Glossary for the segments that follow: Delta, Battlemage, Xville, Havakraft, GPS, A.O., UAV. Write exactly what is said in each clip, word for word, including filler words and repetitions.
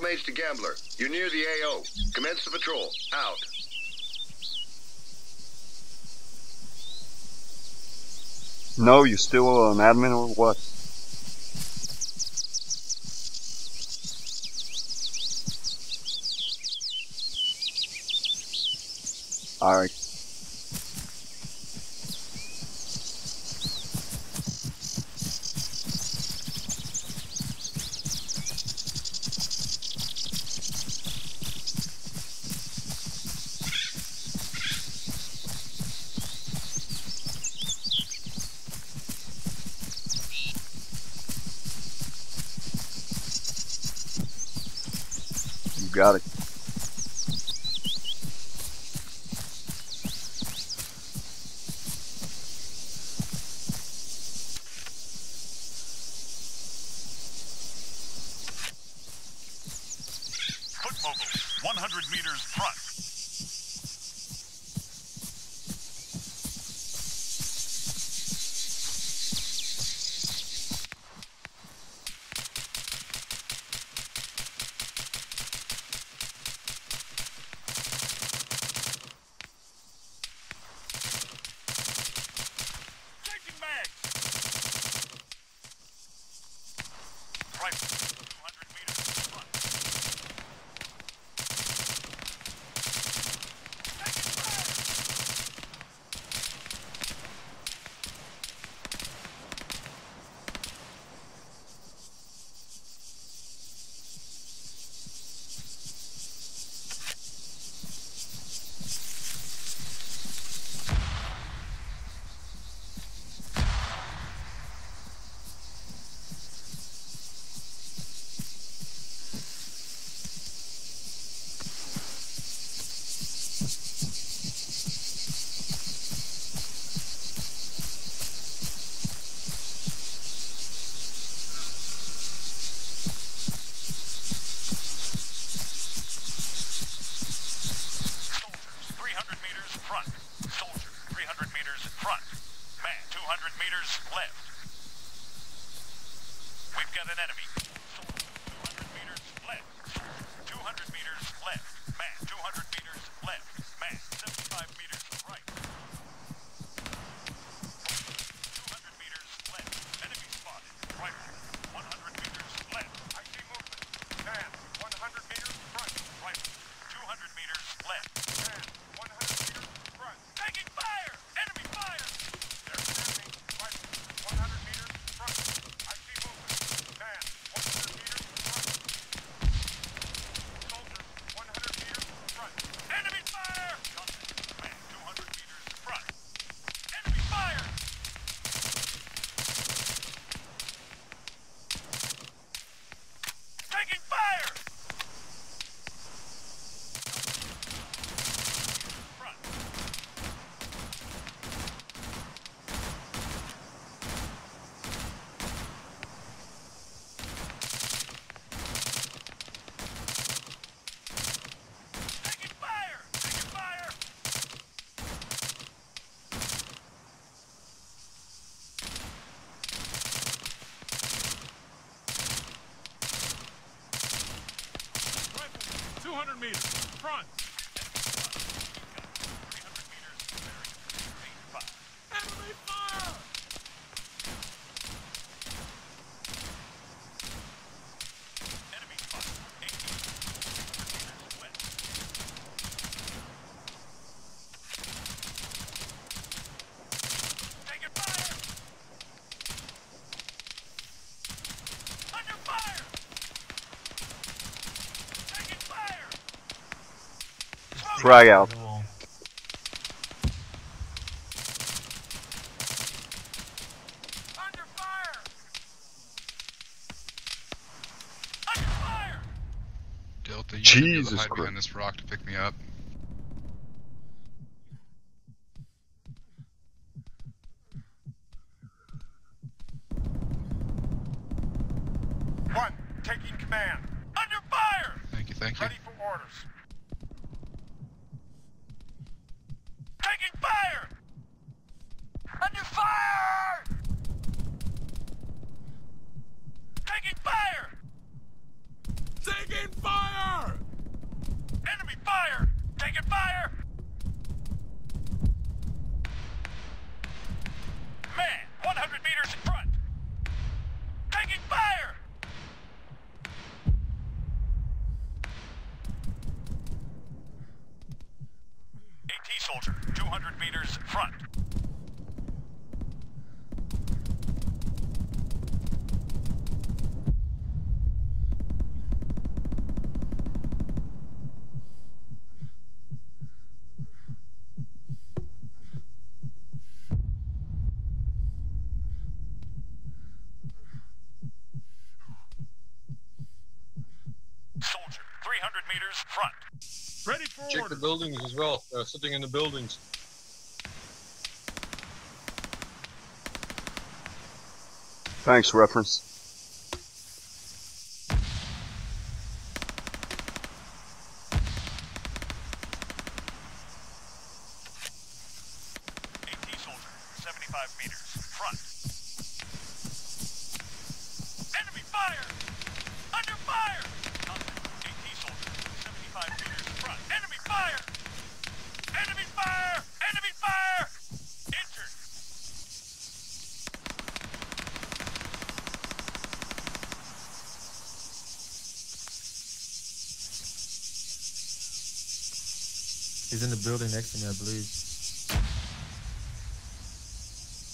Battlemage to Gambler. You're near the A O. Commence the patrol. Out. No, you still an admin or what? Alright. Got it. Foot mobile, one hundred meters front. two hundred meters, front. Frag out. Delta, you Jesus hide behind this rock to pick me up. One, taking command. Under fire! Thank you, thank you. Ready for orders. Taking fire! one hundred meters in front. Taking fire! AT soldier, two hundred meters in front. three hundred meters front. Ready forward. Check the buildings as well. Uh, sitting in the buildings. Thanks, reference. AT soldier, seventy-five meters front. Enemy fire! Under fire! five meters in front. Enemy fire! Enemy fire! Enemy fire! Injured. He's in the building next to me, I believe.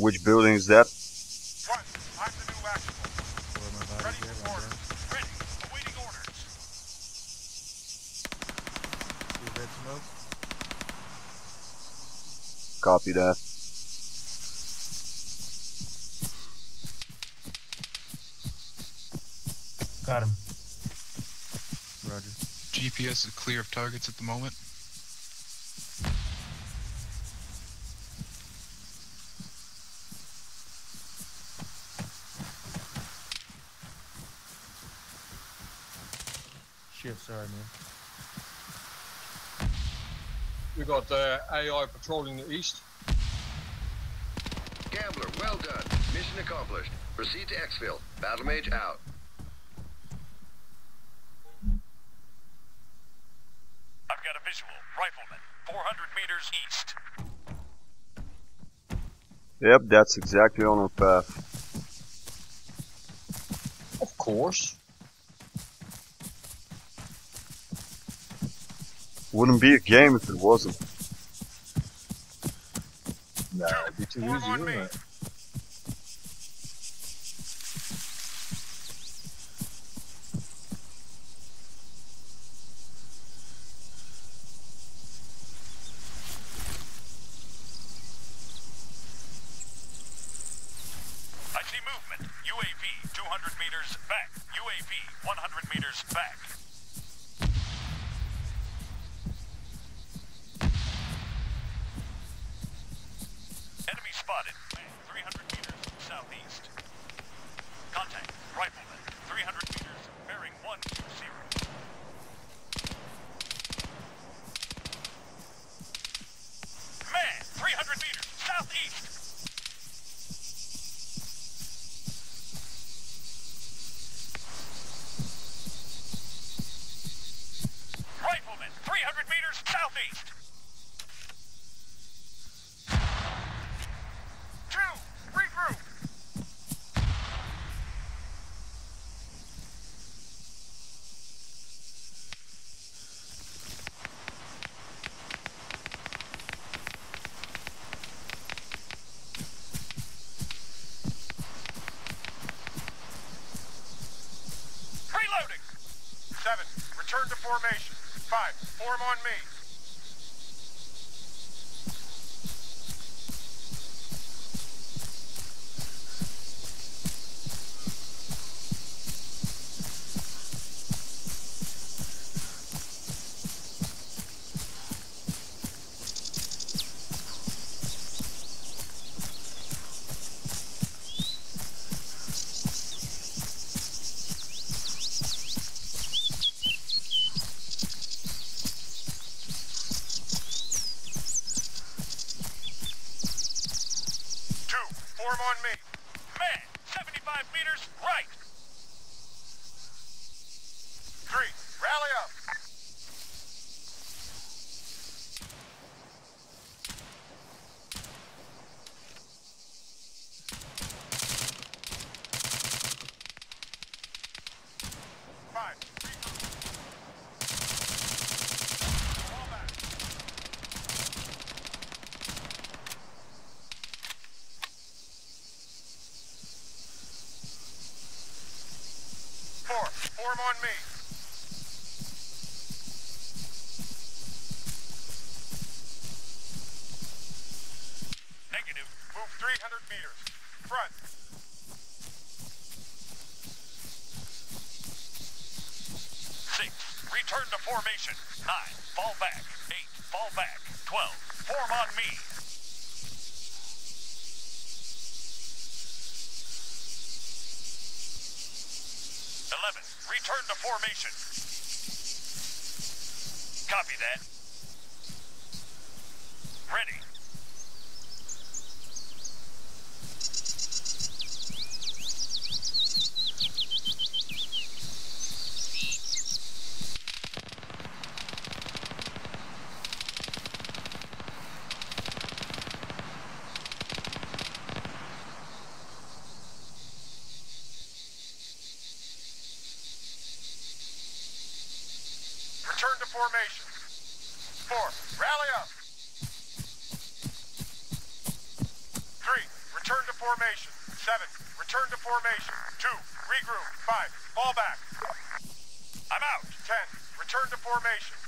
Which building is that? Front. I'm the new actual. Ready for order. Ready. Awaiting orders. Red smoke. Copy that. Got him. Roger. G P S is clear of targets at the moment. Shit, sorry, man. We got uh, A I patrolling the east. Gambler, well done. Mission accomplished. Proceed to Xville. Battlemage out. I've got a visual. Rifleman, four hundred meters east. Yep, that's exactly on our path. Of course. Wouldn't be a game if it wasn't. Nah, it'd be too Form easy, wouldn't it? I see movement. U A V two hundred meters back. U A V one hundred meters back. Spotted, three hundred meters southeast. Contact, rifleman, three hundred meters, bearing one two zero. Man, three hundred meters southeast. Rifleman, three hundred meters southeast. Seven, return to formation. Five, form on me. Form on me. Man, seventy-five meters right. Three, rally up. Confirm on me. Negative. Move three hundred meters. Front. Six. Return to formation. Nine. Fall back. Eight. Fall back. Twelve. Form on me. eleven. Return to formation. Copy that. Ready. Formation. Four. Rally up. Three. Return to formation. Seven. Return to formation. Two. Regroup. Five. Fall back. I'm out. Ten. Return to formation.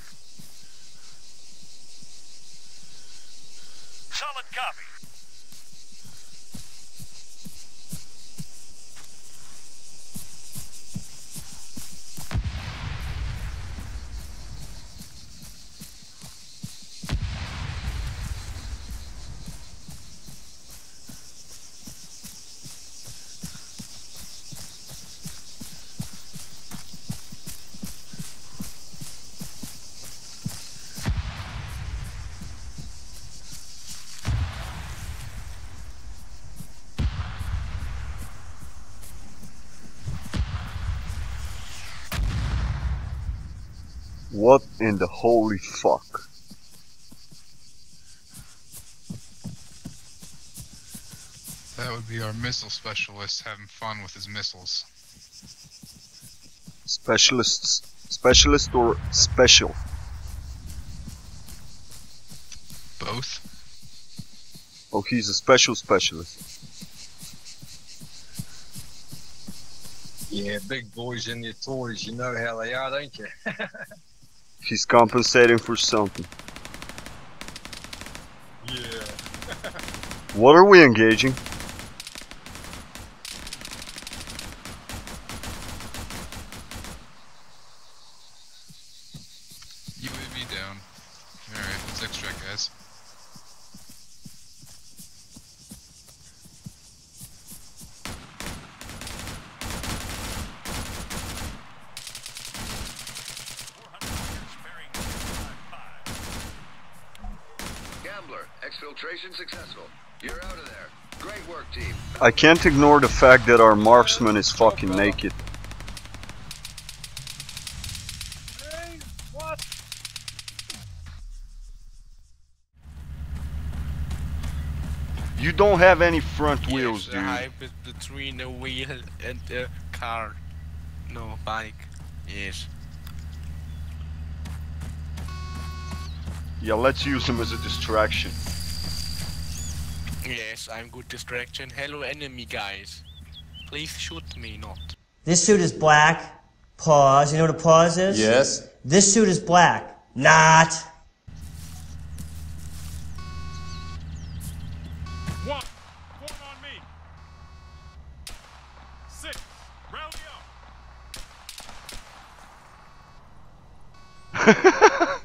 Solid copy. What in the holy fuck? That would be our missile specialist having fun with his missiles. Specialists, specialist or special? Both. Oh, he's a special specialist. Yeah, big boys and their toys, you know how they are, don't you? He's compensating for something. Yeah. What are we engaging? U A V down. Alright, let's extract, guys. Exfiltration successful. You're out of there. Great work, team. I can't ignore the fact that our marksman is fucking naked. Hey, what? You don't have any front yes, wheels, dude. I have between the wheel and the car. No, bike. Yes. Yeah, let's use him as a distraction. Yes, I'm good distraction. Hello enemy guys. Please shoot me not. This suit is black. Pause. You know what a pause is? Yes. This suit is black. Not. One. One on me. Six. Rally up.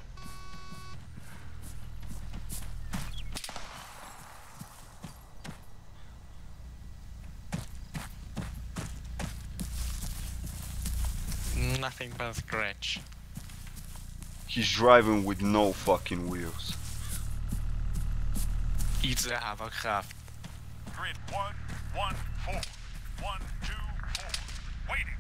Nothing but a scratch. He's driving with no fucking wheels. It's a Havakraft. Grid one, one, four. One, two, four. Waiting.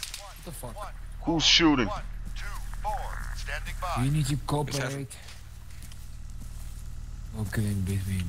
Grid one, the fuck? One, four. Who's shooting? One, two, four. Standing by. We need to cooperate. Okay, in between.